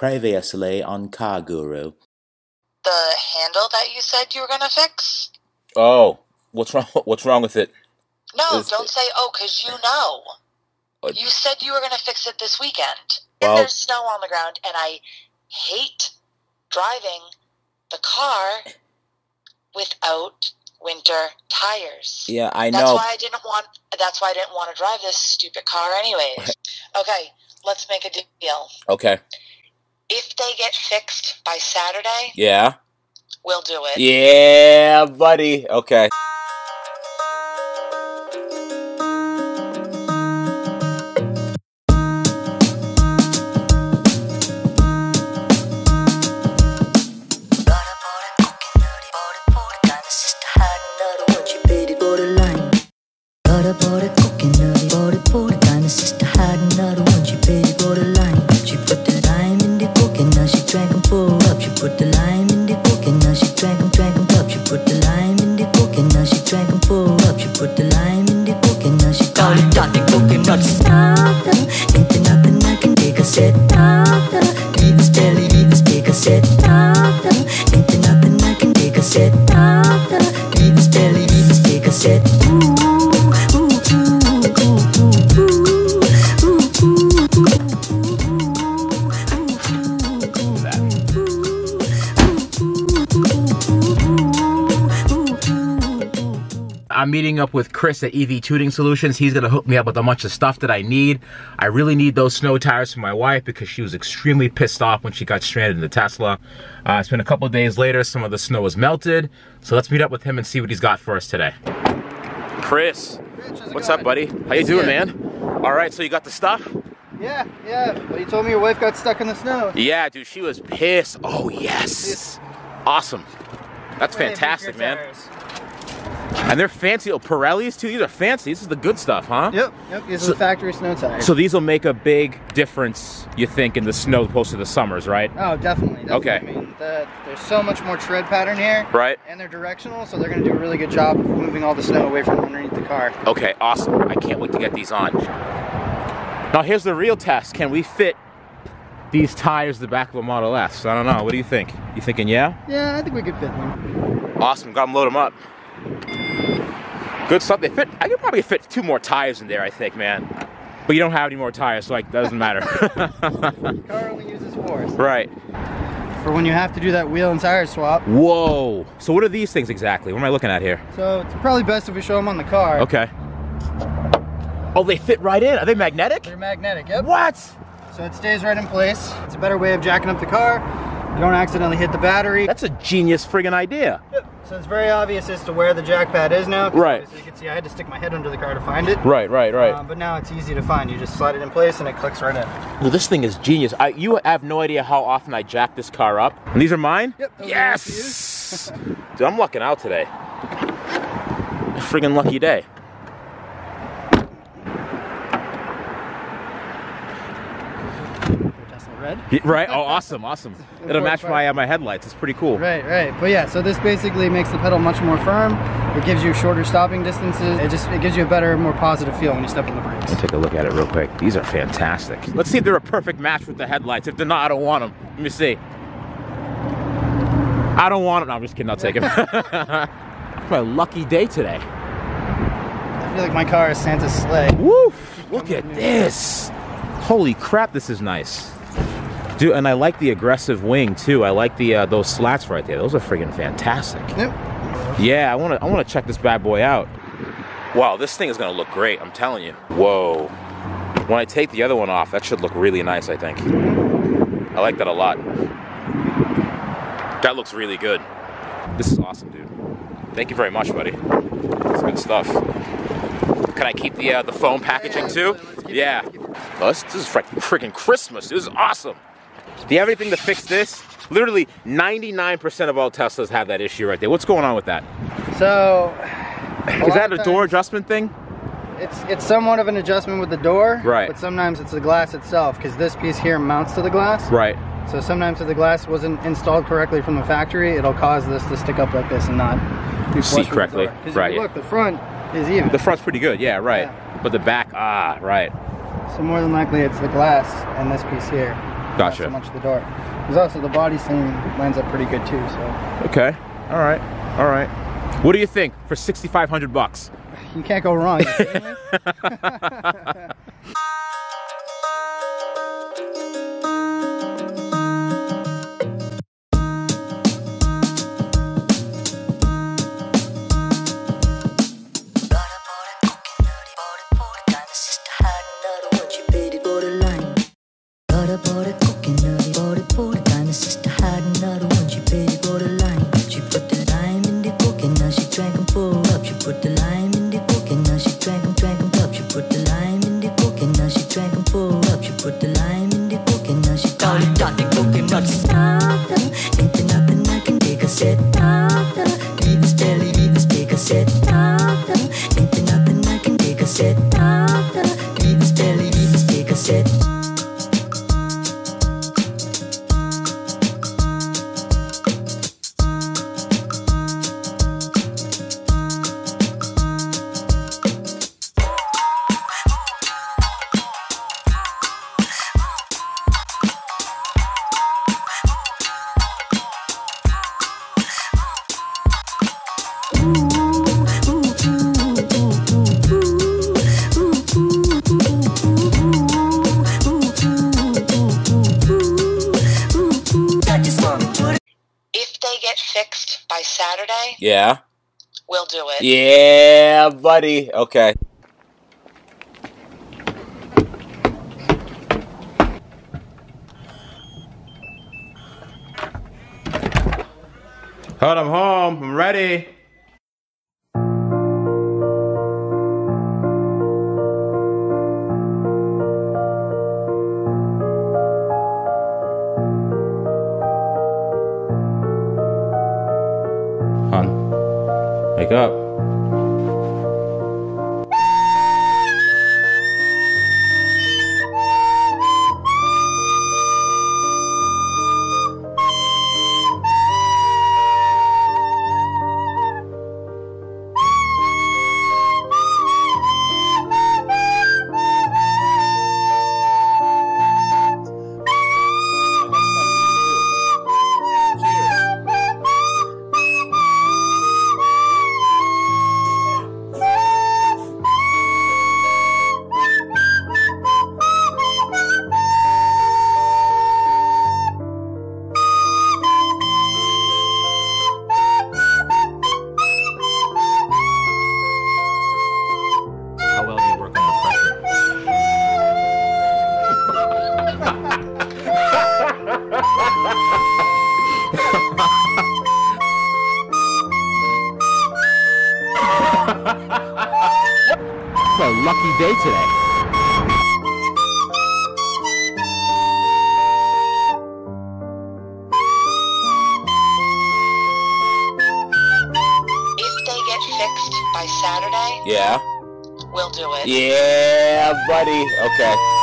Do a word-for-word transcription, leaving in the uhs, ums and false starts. previously on Car Guru. The handle that you said you were going to fix? Oh, what's wrong, what's wrong with it? No, Is don't it... say, oh, because you know. Uh, you said you were going to fix it this weekend. Well, and there's snow on the ground, and I hate driving the car without winter tires. Yeah, I know. That's why I didn't want. That's why I didn't want to drive this stupid car, anyways. Okay, let's make a deal. Okay. If they get fixed by Saturday, yeah, we'll do it. Yeah, buddy. Okay. I'm meeting up with Chris at E V Tuning Solutions. He's gonna hook me up with a bunch of stuff that I need. I really need those snow tires for my wife because she was extremely pissed off when she got stranded in the Tesla. Uh, it's been a couple of days later, some of the snow has melted. So let's meet up with him and see what he's got for us today. Chris, what's up, buddy? How you doing, man? All right, so you got the stuff? Yeah, yeah, but you told me your wife got stuck in the snow. Yeah, dude, she was pissed. Oh, yes. Awesome. That's fantastic, man. And they're fancy. Oh, Pirellis too? These are fancy. This is the good stuff, huh? Yep, yep. These so, are the factory snow tires. So these will make a big difference, you think, in the snow opposed to the summers, right? Oh, definitely. definitely. Okay. I mean, the, there's so much more tread pattern here. Right. And they're directional, so they're going to do a really good job of moving all the snow away from underneath the car. Okay, awesome. I can't wait to get these on. Now, here's the real test. Can we fit these tires in the back of a Model S? I don't know. What do you think? You thinking, yeah? Yeah, I think we could fit them. Awesome. Got them, load them up. Good stuff. They fit. I could probably fit two more tires in there, I think, man. But you don't have any more tires, so like that doesn't matter. The car only uses four. So. Right. For when you have to do that wheel and tire swap. Whoa. So what are these things exactly? What am I looking at here? So it's probably best if we show them on the car. Okay. Oh, they fit right in. Are they magnetic? They're magnetic. Yep. What? So it stays right in place. It's a better way of jacking up the car. You don't accidentally hit the battery. That's a genius friggin' idea. Yep. So it's very obvious as to where the jack pad is now. Right. As you can see, I had to stick my head under the car to find it. Right, right, right. Um, but now it's easy to find. You just slide it in place and it clicks right in. Well, this thing is genius. I, you have no idea how often I jack this car up. And these are mine? Yep. Yes! Dude, I'm lucking out today. Friggin' lucky day. Right. Oh, awesome, awesome. It'll match my uh, my headlights. It's pretty cool. Right, right. But yeah, so this basically makes the pedal much more firm. It gives you shorter stopping distances. It just it gives you a better, more positive feel when you step on the brakes. Let's take a look at it real quick. These are fantastic. Let's see if they're a perfect match with the headlights. If they're not, I don't want them. Let me see. I don't want them. No, I'm just kidding. I'll take them. It's my lucky day today. I feel like my car is Santa's sleigh. Woo! Look at this. Holy crap! This is nice. Dude, and I like the aggressive wing too. I like the uh, those slats right there. Those are friggin' fantastic. Yep. Yeah, I wanna I wanna check this bad boy out. Wow, this thing is gonna look great. I'm telling you. Whoa. When I take the other one off, that should look really nice. I think. I like that a lot. That looks really good. This is awesome, dude. Thank you very much, buddy. That's good stuff. Can I keep the uh, the foam packaging too? Yeah. Oh, this, this is freaking Christmas. This is awesome. Do you have anything to fix this? Literally ninety-nine percent of all Teslas have that issue right there. What's going on with that? So... Is that a door adjustment thing? It's it's somewhat of an adjustment with the door. Right. But sometimes it's the glass itself, because this piece here mounts to the glass. Right. So sometimes if the glass wasn't installed correctly from the factory, it'll cause this to stick up like this and not... See correctly. Right. Look, the front is even. The front's pretty good, yeah, right. Yeah. But the back, ah, right. So more than likely it's the glass and this piece here. Gotcha. Not so much the dark. There's also the body thing lines up pretty good too. So. Okay. All right. All right. What do you think for sixty-five hundred bucks? You can't go wrong. You kidding me? Saturday? Yeah. We'll do it. Yeah, buddy. Okay. Hold, I'm home. I'm ready. Wake up. What a lucky day today. If they get fixed by Saturday, yeah, we'll do it. Yeah, buddy. Okay.